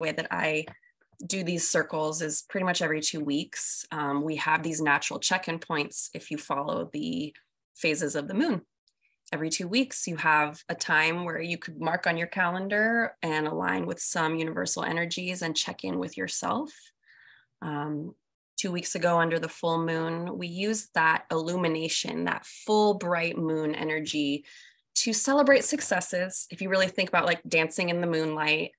way that I do these circles is pretty much every 2 weeks. We have these natural check-in points if you follow the phases of the moon. Every 2 weeks, you have a time where you could mark on your calendar and align with some universal energies and check in with yourself. 2 weeks ago under the full moon, we used that illumination, that full bright moon energy to celebrate successes. If you really think about like dancing in the moonlight,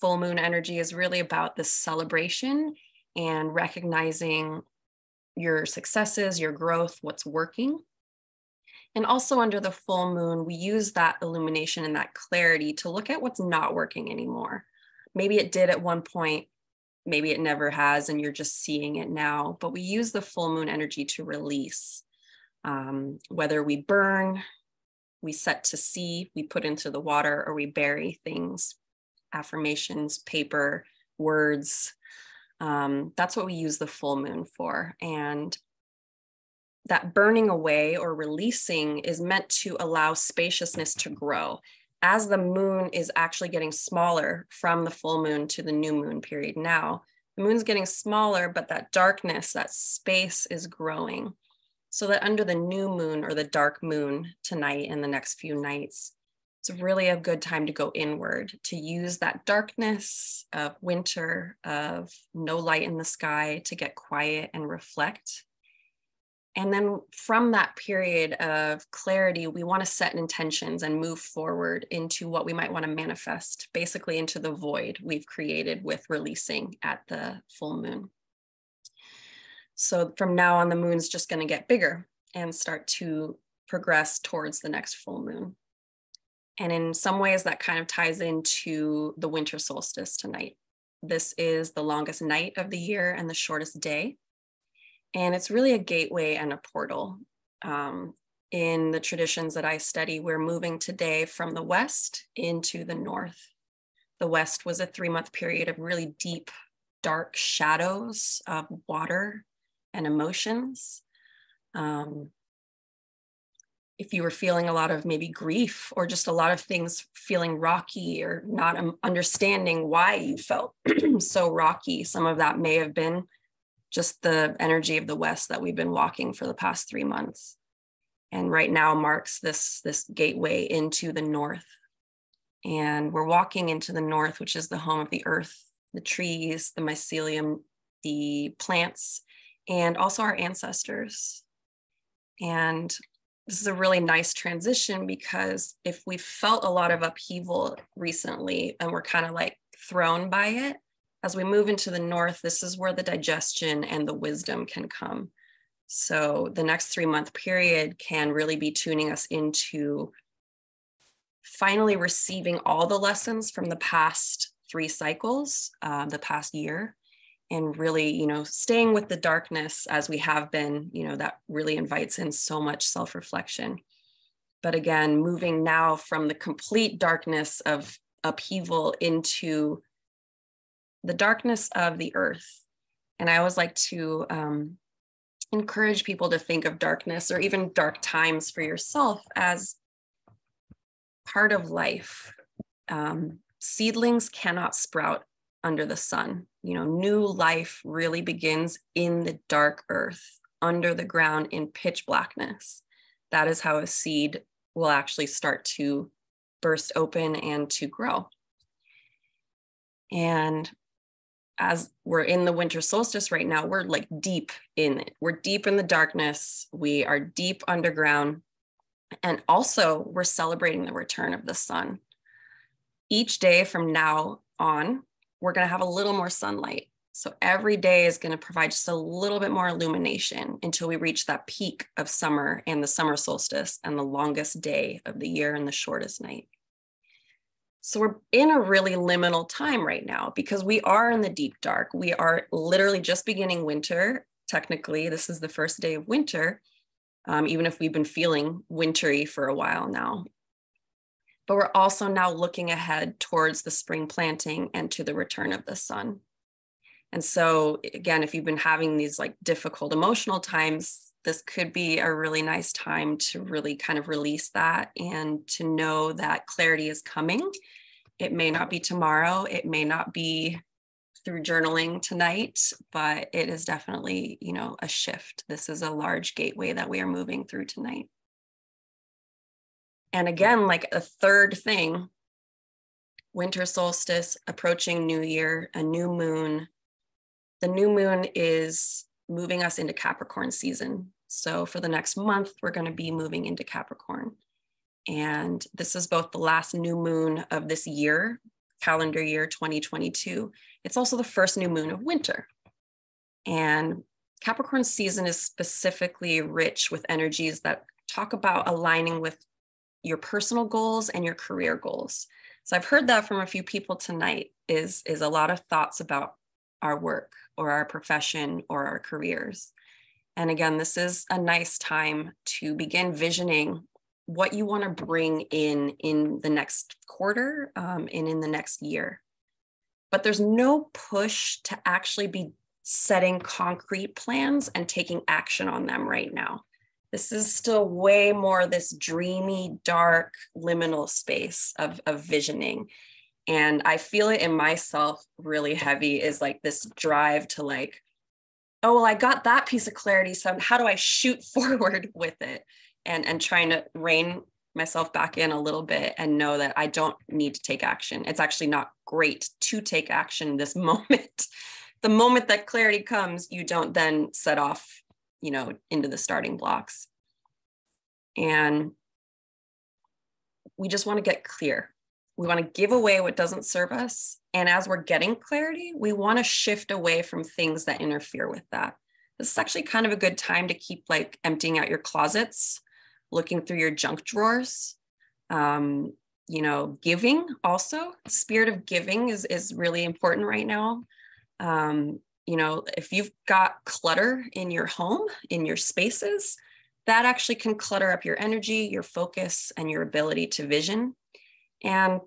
full moon energy is really about the celebration and recognizing your successes, your growth, what's working. And also under the full moon, we use that illumination and that clarity to look at what's not working anymore. Maybe it did at one point, maybe it never has, and you're just seeing it now, but we use the full moon energy to release. Whether we burn, we set to sea, we put into the water, or we bury things, affirmations, paper, words. That's what we use the full moon for. And that burning away or releasing is meant to allow spaciousness to grow. As the moon is actually getting smaller from the full moon to the new moon period now, the moon's getting smaller, but that darkness, that space is growing. So that under the new moon or the dark moon tonight and the next few nights, it's really a good time to go inward, to use that darkness of winter, of no light in the sky, to get quiet and reflect. And then from that period of clarity, we want to set intentions and move forward into what we might want to manifest, basically into the void we've created with releasing at the full moon. So from now on, the moon's just going to get bigger and start to progress towards the next full moon. And in some ways, that kind of ties into the winter solstice tonight. This is the longest night of the year and the shortest day. And it's really a gateway and a portal. In the traditions that I study, we're moving today from the West into the North. The West was a 3-month period of really deep, dark shadows of water and emotions. If you were feeling a lot of maybe grief or just a lot of things feeling rocky or not understanding why you felt so rocky, some of that may have been just the energy of the West that we've been walking for the past 3 months. And right now marks this gateway into the North. And we're walking into the North, which is the home of the earth, the trees, the mycelium, the plants, and also our ancestors. And this is a really nice transition because if we felt a lot of upheaval recently and we're kind of like thrown by it, as we move into the North, this is where the digestion and the wisdom can come. So the next 3-month period can really be tuning us into finally receiving all the lessons from the past 3 cycles, the past year, and really, staying with the darkness as we have been, that really invites in so much self-reflection. But again, moving now from the complete darkness of upheaval into the darkness of the earth. And I always like to encourage people to think of darkness or even dark times for yourself as part of life. Seedlings cannot sprout under the sun. New life really begins in the dark earth, under the ground in pitch blackness. That is how a seed will actually start to burst open and to grow. And as we're in the winter solstice right now, we're like deep in it. We're deep in the darkness. We are deep underground. And also we're celebrating the return of the sun. Each day from now on, we're going to have a little more sunlight. So every day is going to provide just a little bit more illumination until we reach that peak of summer and the summer solstice and the longest day of the year and the shortest night. So we're in a really liminal time right now because we are in the deep dark. We are literally just beginning winter. Technically, this is the first day of winter, even if we've been feeling wintry for a while now. But we're also now looking ahead towards the spring planting and to the return of the sun. And so again, if you've been having these like difficult emotional times, this could be a really nice time to really kind of release that and to know that clarity is coming It may not be tomorrow. It may not be through journaling tonight, but it is definitely, you know, a shift. This is a large gateway that we are moving through tonight. And again, like a third thing, winter solstice, approaching new year, a new moon. The new moon is moving us into Capricorn season. So for the next month, we're going to be moving into Capricorn. And this is both the last new moon of this year, calendar year 2022. It's also the first new moon of winter. And Capricorn season is specifically rich with energies that talk about aligning with your personal goals and your career goals. So I've heard that from a few people tonight, is a lot of thoughts about our work or our profession or our careers. And again, this is a nice time to begin visioning what you want to bring in the next quarter and in the next year. But there's no push to actually be setting concrete plans and taking action on them right now. This is still way more this dreamy, dark, liminal space of visioning. And I feel it in myself really heavy, is like this drive to like, oh, well, I got that piece of clarity, so how do I shoot forward with it? And trying to rein myself back in a little bit and know that I don't need to take action. It's actually not great to take action this moment. The moment that clarity comes, you don't then set off, you know, into the starting blocks. And we just want to get clear. We want to give away what doesn't serve us. And as we're getting clarity, we want to shift away from things that interfere with that. This is actually kind of a good time to keep like emptying out your closets, looking through your junk drawers, you know, giving also. The spirit of giving is really important right now. You know, if you've got clutter in your home, in your spaces, that actually can clutter up your energy, your focus, and your ability to vision. And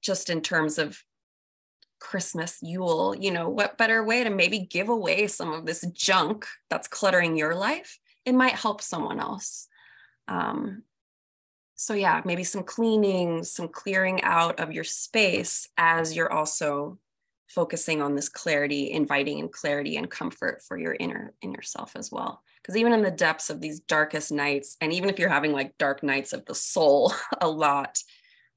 just in terms of Christmas, Yule, you know, what better way to maybe give away some of this junk that's cluttering your life? It might help someone else. So yeah, maybe some cleaning, some clearing out of your space as you're also focusing on this clarity, inviting in clarity and comfort for your inner self as well. Because even in the depths of these darkest nights, and even if you're having like dark nights of the soul a lot,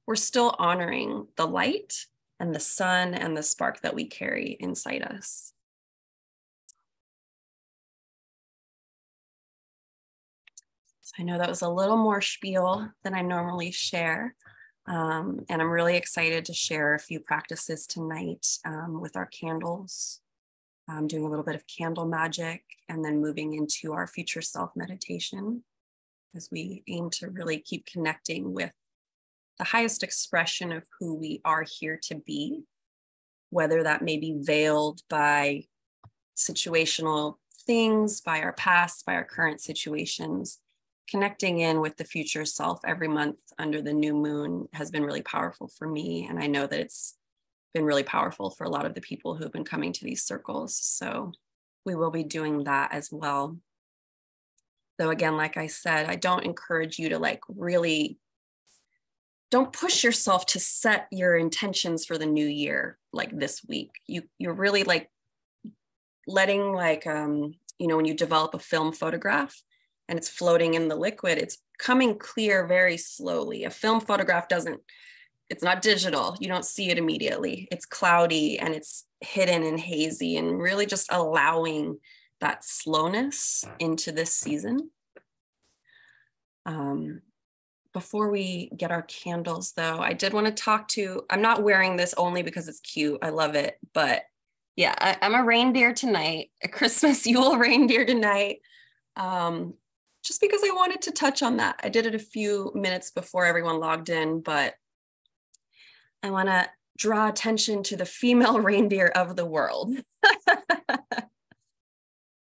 we're still honoring the light and the sun and the spark that we carry inside us. So I know that was a little more spiel than I normally share. And I'm really excited to share a few practices tonight with our candles, doing a little bit of candle magic, and then moving into our future self meditation as we aim to really keep connecting with the highest expression of who we are here to be, whether that may be veiled by situational things, by our past, by our current situations. Connecting in with the future self every month under the new moon has been really powerful for me. And I know that it's been really powerful for a lot of the people who've been coming to these circles. So we will be doing that as well. Though again, like I said, I don't encourage you to like really don't push yourself to set your intentions for the new year like this week. You're really like letting like, you know, when you develop a film photograph and it's floating in the liquid, it's coming clear very slowly. A film photograph it's not digital. You don't see it immediately. It's cloudy and it's hidden and hazy, and really just allowing that slowness into this season. Before we get our candles though, I did want to I'm not wearing this only because it's cute. I love it. But yeah, I'm a reindeer tonight, a Christmas Yule reindeer tonight. Just because I wanted to touch on that. I did it a few minutes before everyone logged in, but I want to draw attention to the female reindeer of the world.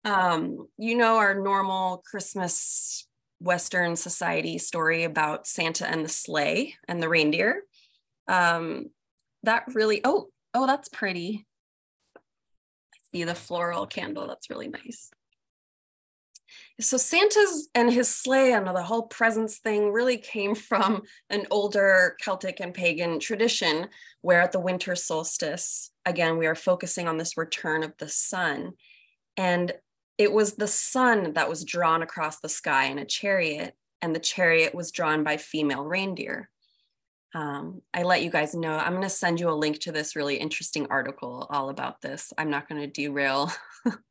You know, our normal Christmas Western society story about Santa and the sleigh and the reindeer. That really, oh, that's pretty. I see the floral candle. That's really nice. So Santa's and his sleigh and the whole presents thing really came from an older Celtic and pagan tradition where at the winter solstice, again, we are focusing on this return of the sun. And it was the sun that was drawn across the sky in a chariot, and the chariot was drawn by female reindeer. I let you guys know, I'm going to send you a link to this really interesting article all about this. I'm not going to derail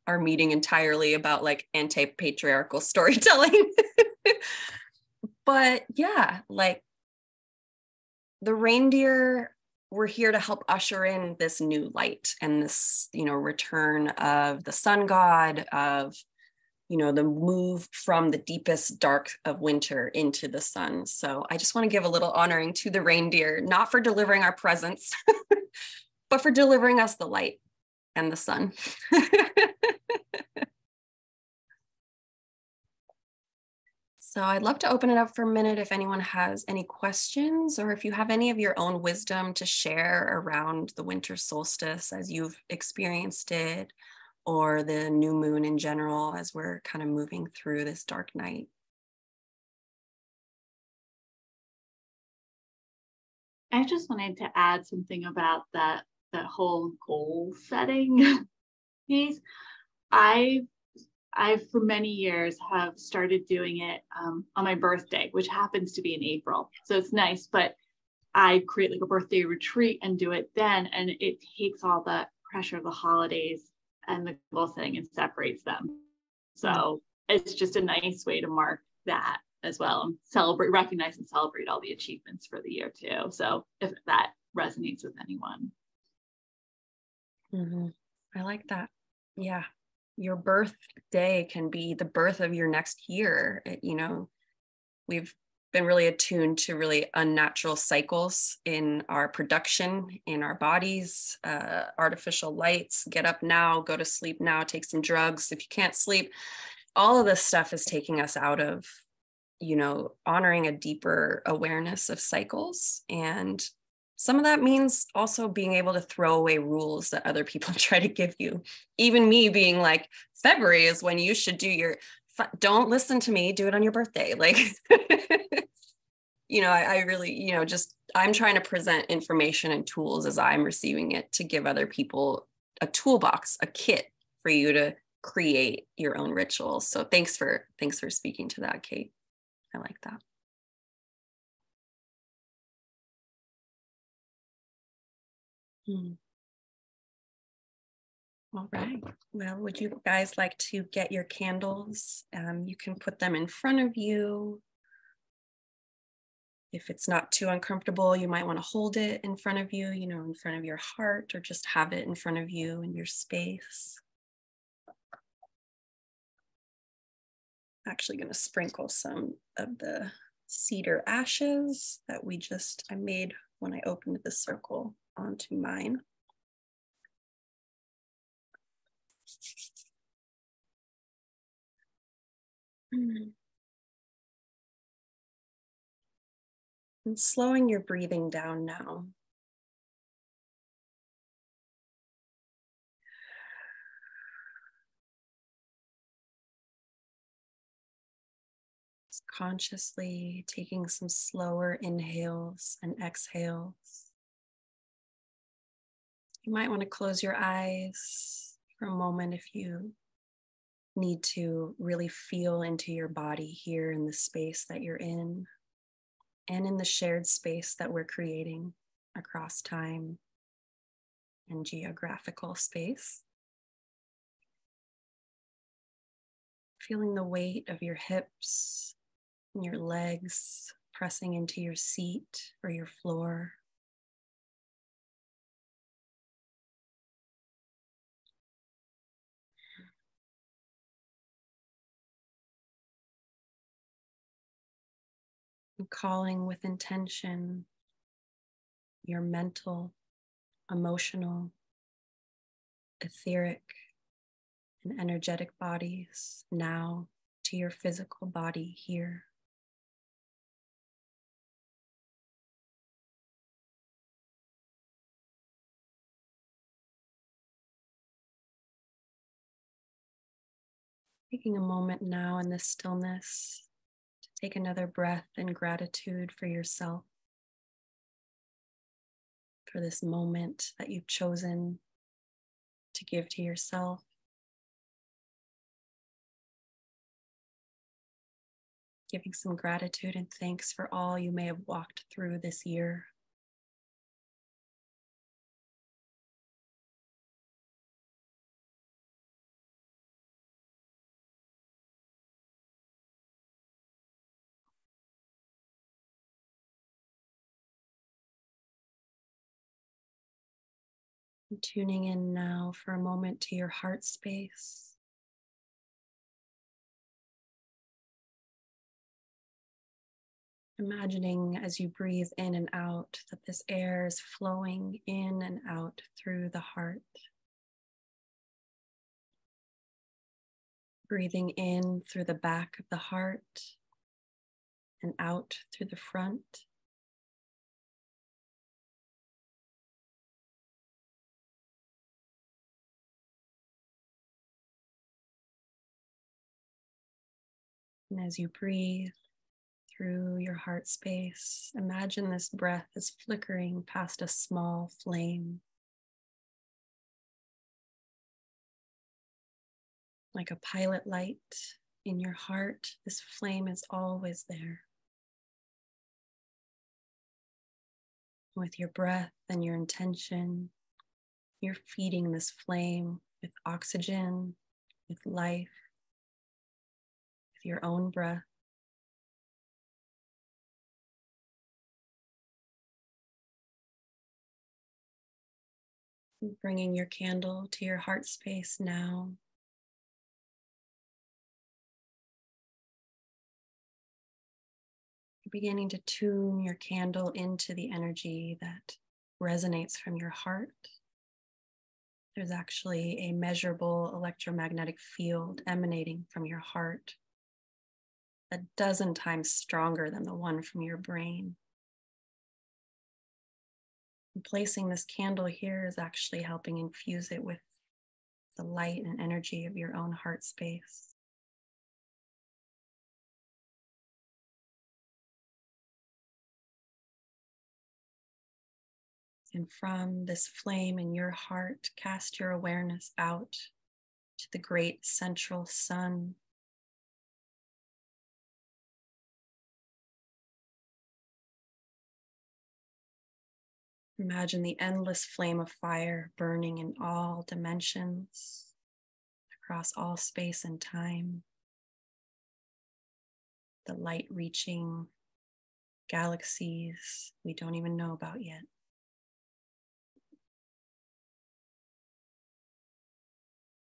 our meeting entirely about like anti-patriarchal storytelling. But yeah, like the reindeer were here to help usher in this new light and this, you know, return of the sun god, of, you know, the move from the deepest dark of winter into the sun. So I just want to give a little honoring to the reindeer, not for delivering our presents, but for delivering us the light and the sun. So I'd love to open it up for a minute if anyone has any questions, or if you have any of your own wisdom to share around the winter solstice as you've experienced it, or the new moon in general, as we're kind of moving through this dark night. I just wanted to add something about that whole goal setting piece. I for many years have started doing it on my birthday, which happens to be in April. So it's nice, but I create like a birthday retreat and do it then. And it takes all the pressure of the holidays and the goal setting and separates them. So it's just a nice way to mark that as well, and celebrate, recognize and celebrate all the achievements for the year too. So if that resonates with anyone. Mm-hmm. I like that. Yeah. Your birthday can be the birth of your next year. You know, we've been really attuned to really unnatural cycles in our production, in our bodies, artificial lights, get up now, go to sleep now, take some drugs if you can't sleep. All of this stuff is taking us out of, you know, honoring a deeper awareness of cycles. And some of that means also being able to throw away rules that other people try to give you. Even me being like, February is when you should do your, don't listen to me, do it on your birthday. Like, you know, I really, you know, just, I'm trying to present information and tools as I'm receiving it to give other people a toolbox, a kit for you to create your own rituals. So thanks for speaking to that, Kate. I like that. All right. Well, would you guys like to get your candles? You can put them in front of you. If it's not too uncomfortable, you might want to hold it in front of you, you know, in front of your heart, or just have it in front of you in your space. I'm actually going to sprinkle some of the cedar ashes that I made when I opened the circle onto mine. And slowing your breathing down now. Just consciously taking some slower inhales and exhales. You might want to close your eyes for a moment if you need to really feel into your body here in the space that you're in, and in the shared space that we're creating across time and geographical space. Feeling the weight of your hips and your legs pressing into your seat or your floor. And calling with intention your mental, emotional, etheric, and energetic bodies now to your physical body here. Taking a moment now in this stillness to take another breath in gratitude for yourself, for this moment that you've chosen to give to yourself. Giving some gratitude and thanks for all you may have walked through this year. And tuning in now for a moment to your heart space. Imagining as you breathe in and out that this air is flowing in and out through the heart. Breathing in through the back of the heart and out through the front. And as you breathe through your heart space, imagine this breath is flickering past a small flame, like a pilot light in your heart. This flame is always there. With your breath and your intention, you're feeding this flame with oxygen, with life, with your own breath. Bringing your candle to your heart space now. Beginning to tune your candle into the energy that resonates from your heart. There's actually a measurable electromagnetic field emanating from your heart, 12 times stronger than the one from your brain. And placing this candle here is actually helping infuse it with the light and energy of your own heart space. And from this flame in your heart, cast your awareness out to the great central sun. Imagine the endless flame of fire burning in all dimensions, across all space and time. The light reaching galaxies we don't even know about yet.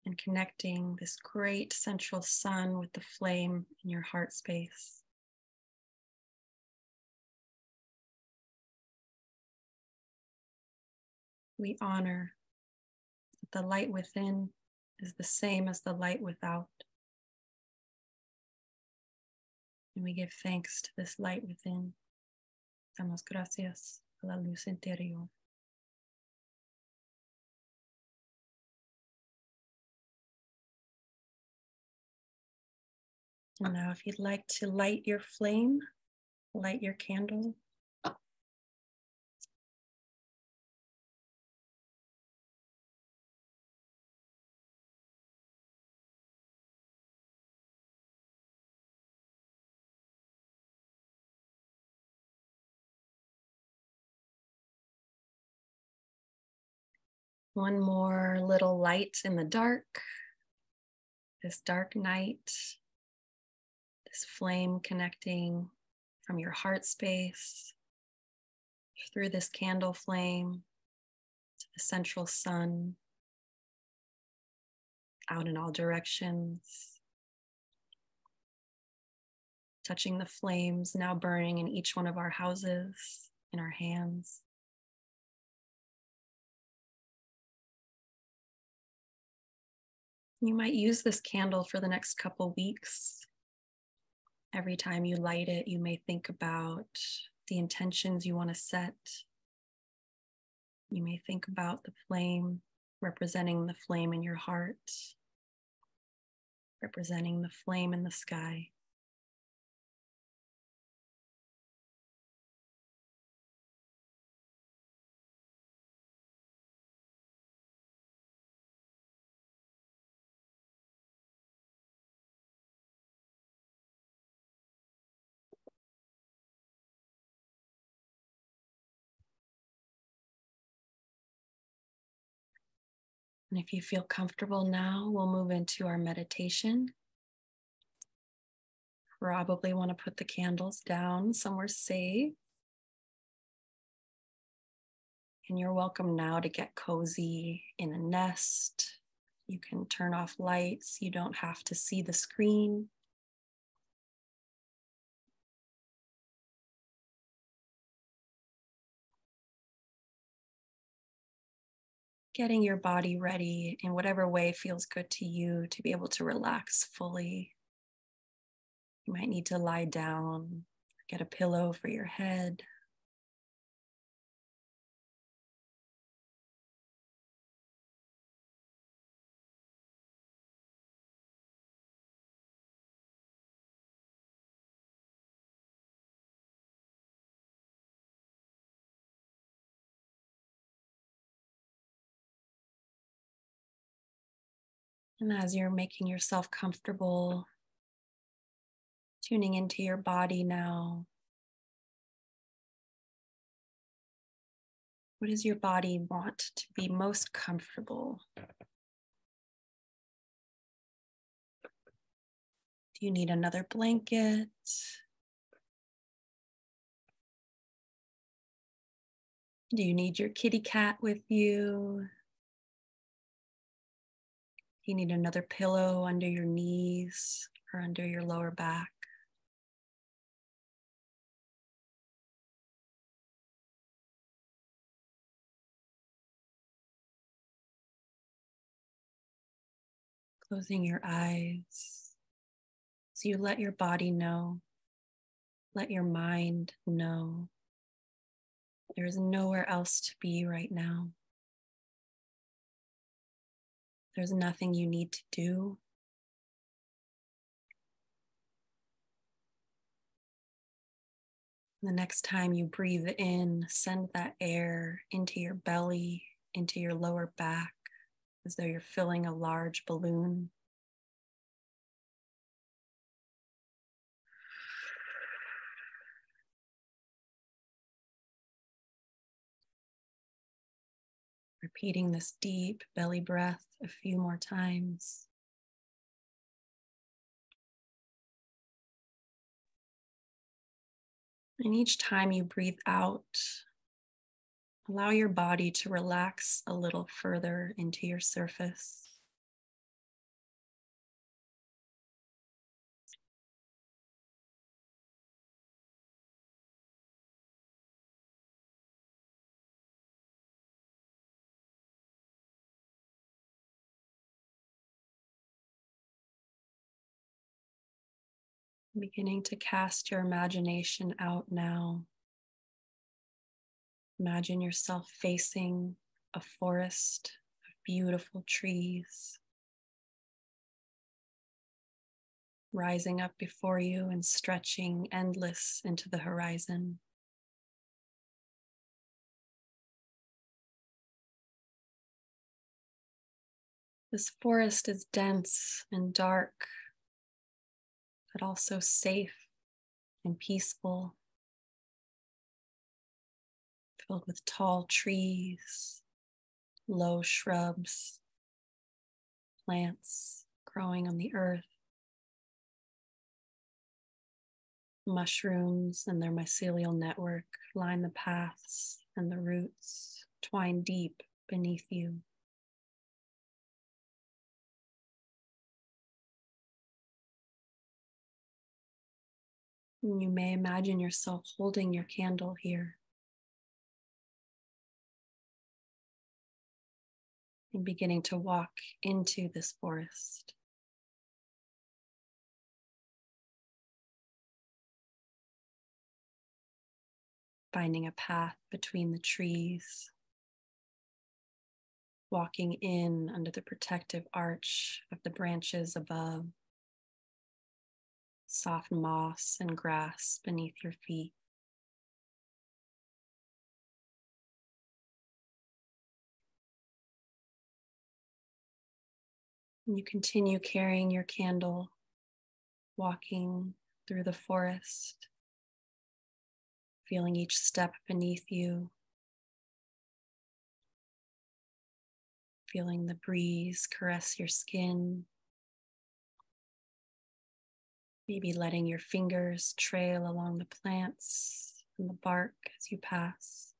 And connecting this great central sun with the flame in your heart space. We honor that the light within is the same as the light without. And we give thanks to this light within. Damos gracias a la luz interior. And now if you'd like to light your flame, light your candle. One more little light in the dark. This dark night, this flame connecting from your heart space through this candle flame to the central sun, out in all directions, touching the flames now burning in each one of our houses, in our hands. You might use this candle for the next couple weeks. Every time you light it, you may think about the intentions you want to set. You may think about the flame, representing the flame in your heart. representing the flame in the sky. And if you feel comfortable now, we'll move into our meditation. Probably want to put the candles down somewhere safe. And you're welcome now to get cozy in a nest. You can turn off lights. You don't have to see the screen. Getting your body ready in whatever way feels good to you to be able to relax fully. You might need to lie down, get a pillow for your head. And as you're making yourself comfortable, tuning into your body now. What does your body want to be most comfortable? Do you need another blanket? Do you need your kitty cat with you? You need another pillow under your knees or under your lower back. Closing your eyes. So you let your body know, let your mind know. There is nowhere else to be right now. There's nothing you need to do. The next time you breathe in, send that air into your belly, into your lower back, as though you're filling a large balloon. Repeating this deep belly breath a few more times. And each time you breathe out, allow your body to relax a little further into your surface. Beginning to cast your imagination out now. Imagine yourself facing a forest of beautiful trees, rising up before you and stretching endless into the horizon. This forest is dense and dark, but also safe and peaceful, filled with tall trees, low shrubs, plants growing on the earth, mushrooms and their mycelial network line the paths and the roots twine deep beneath you. You may imagine yourself holding your candle here and beginning to walk into this forest. Finding a path between the trees, walking in under the protective arch of the branches above soft moss and grass beneath your feet. And you continue carrying your candle, walking through the forest, feeling each step beneath you, feeling the breeze caress your skin, maybe letting your fingers trail along the plants and the bark as you pass.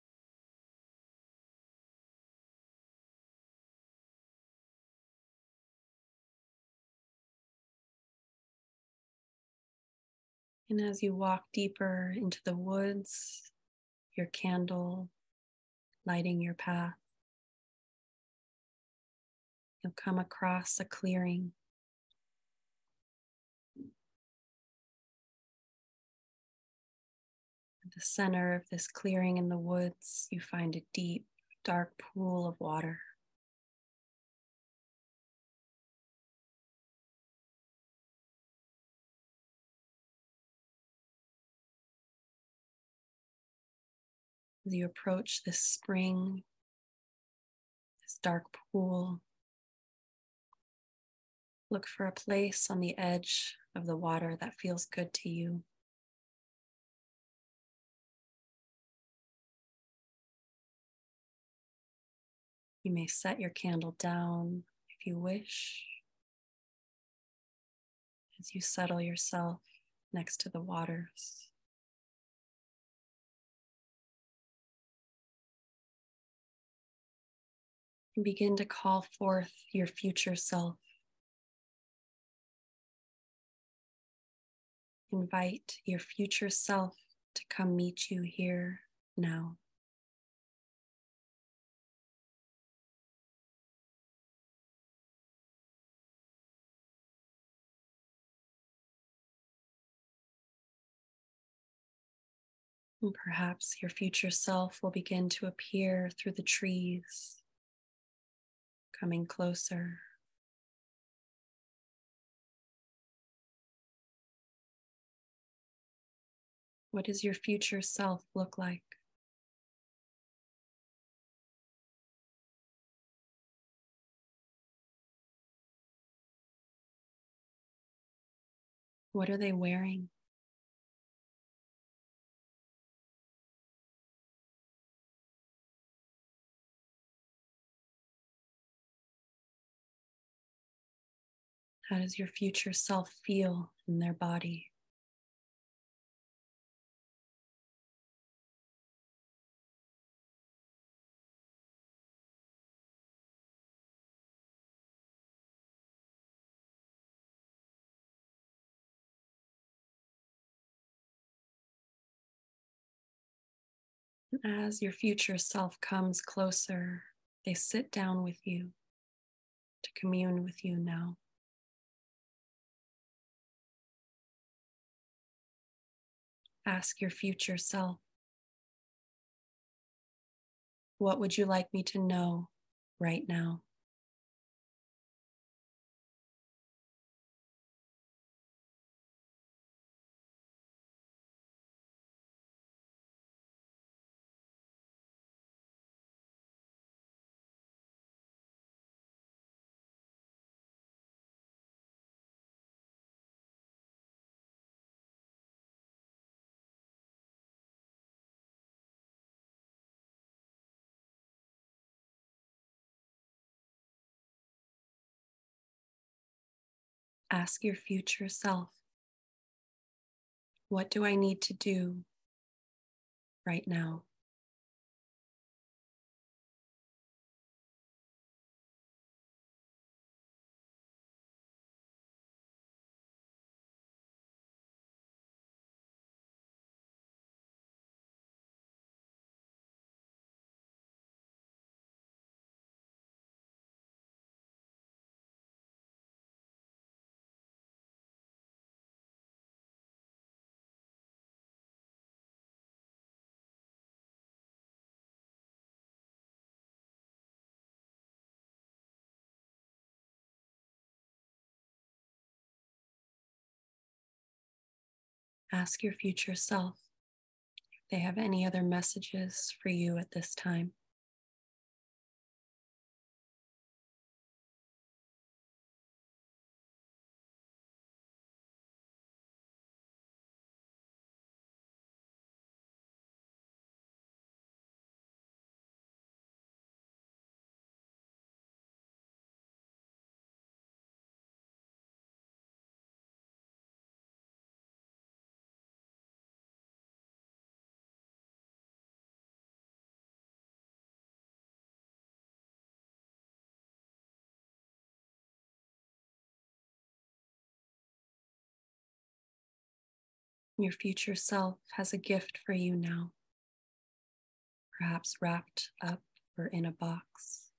And as you walk deeper into the woods, your candle lighting your path, you'll come across a clearing. At the center of this clearing in the woods, you find a deep, dark pool of water. As you approach this spring, this dark pool, look for a place on the edge of the water that feels good to you. You may set your candle down if you wish, as you settle yourself next to the waters. Begin to call forth your future self. Invite your future self to come meet you here now. And perhaps your future self will begin to appear through the trees, coming closer. What does your future self look like? What are they wearing? How does your future self feel in their body? And as your future self comes closer, they sit down with you to commune with you now. Ask your future self, what would you like me to know right now? Ask your future self, what do I need to do right now? Ask your future self if they have any other messages for you at this time. Your future self has a gift for you now, perhaps wrapped up or in a box.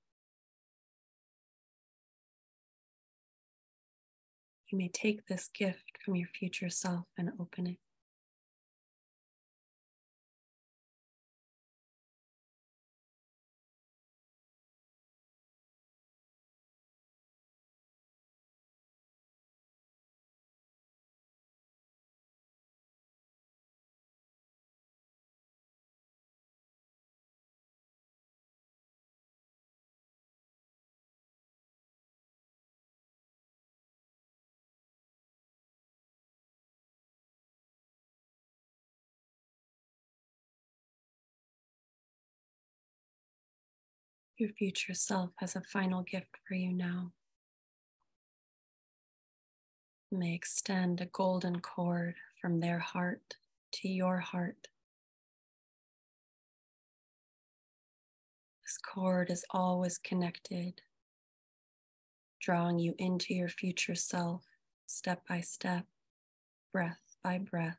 You may take this gift from your future self and open it. Your future self has a final gift for you now. And they extend a golden cord from their heart to your heart. This cord is always connected, drawing you into your future self, step by step, breath by breath.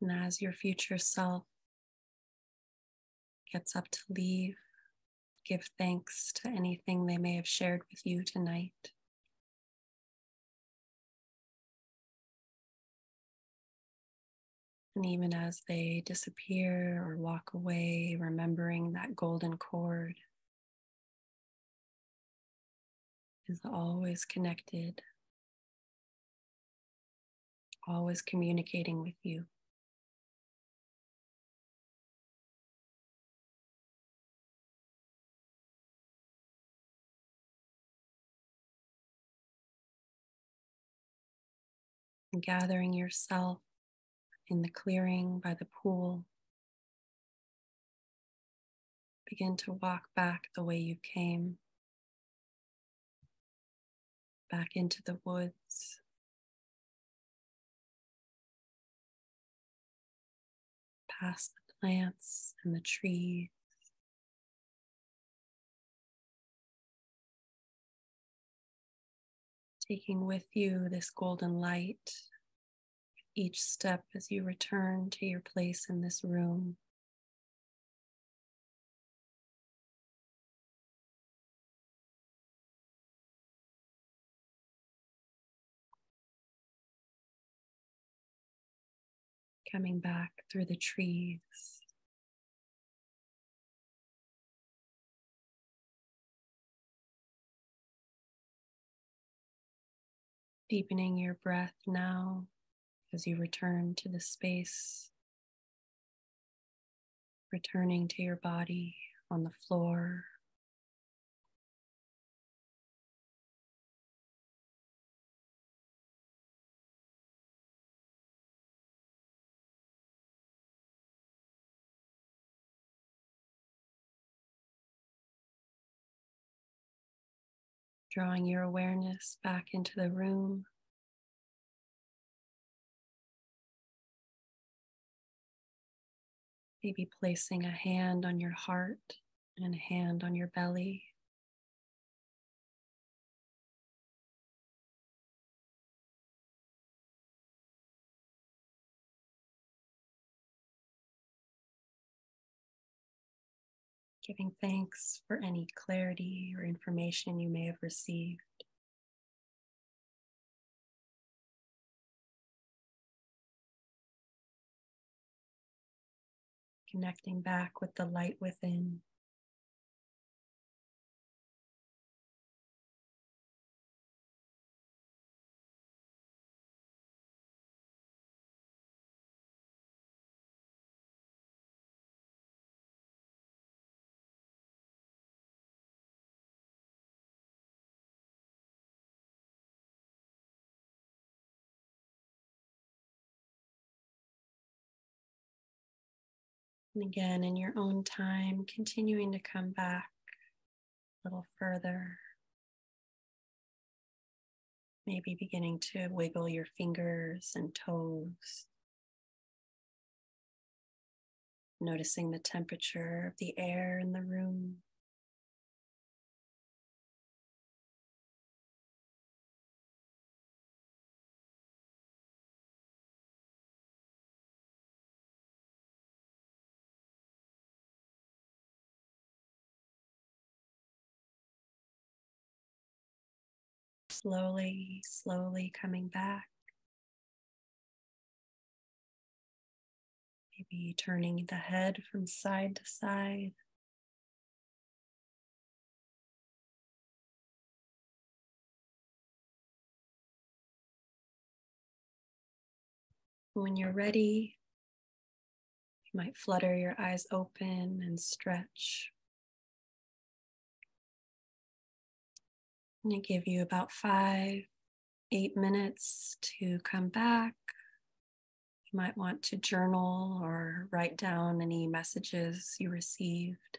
And as your future self gets up to leave, give thanks to anything they may have shared with you tonight. And even as they disappear or walk away, remembering that golden cord is always connected, always communicating with you. And gathering yourself in the clearing by the pool, begin to walk back the way you came, back into the woods. Past the plants and the trees. Taking with you this golden light, each step as you return to your place in this room. Coming back through the trees. Deepening your breath now as you return to the space, returning to your body on the floor. Drawing your awareness back into the room. Maybe placing a hand on your heart and a hand on your belly. giving thanks for any clarity or information you may have received. Connecting back with the light within. And again, in your own time, continuing to come back a little further. Maybe beginning to wiggle your fingers and toes. Noticing the temperature of the air in the room. Slowly, slowly coming back. Maybe turning the head from side to side. When you're ready, you might flutter your eyes open and stretch. I'm going to give you about 5-8 minutes to come back. You might want to journal or write down any messages you received.